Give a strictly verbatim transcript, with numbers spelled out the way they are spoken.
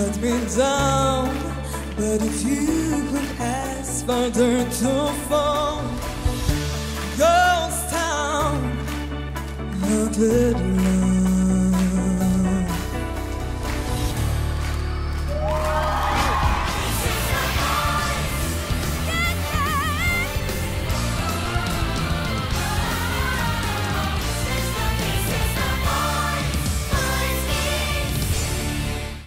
cut me down, but if you could ask further to fall, ghost town, love it.